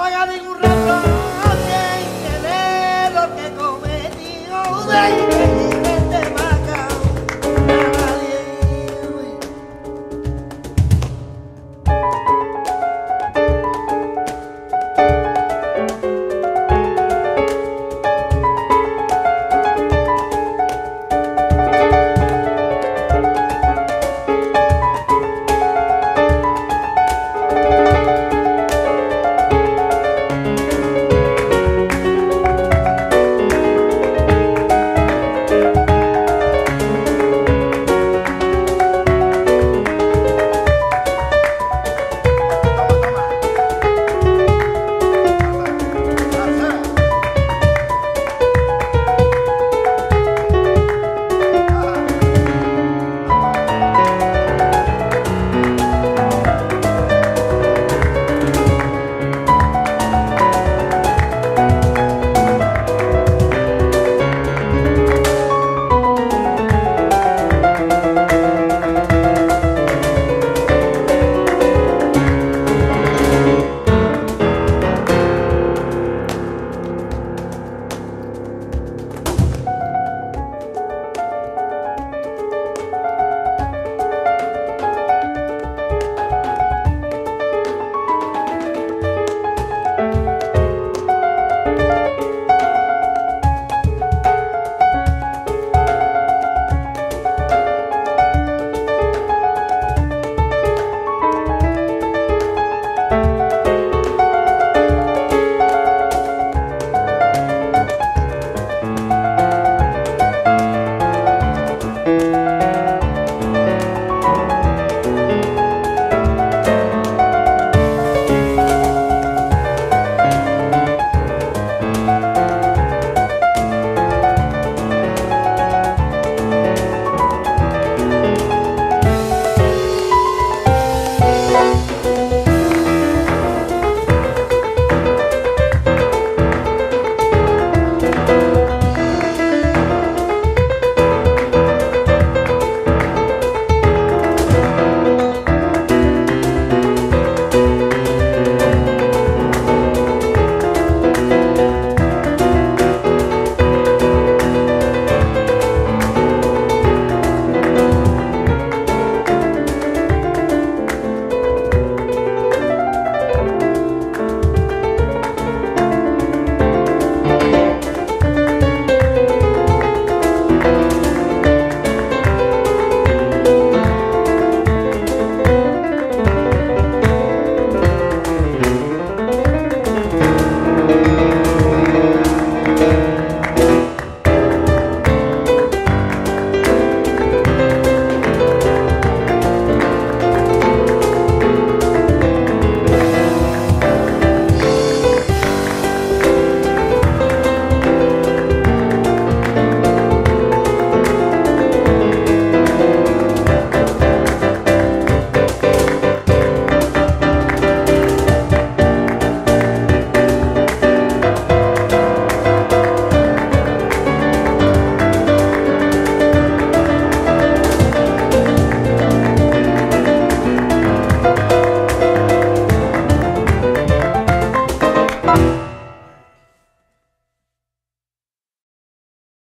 vaya a ningún rato.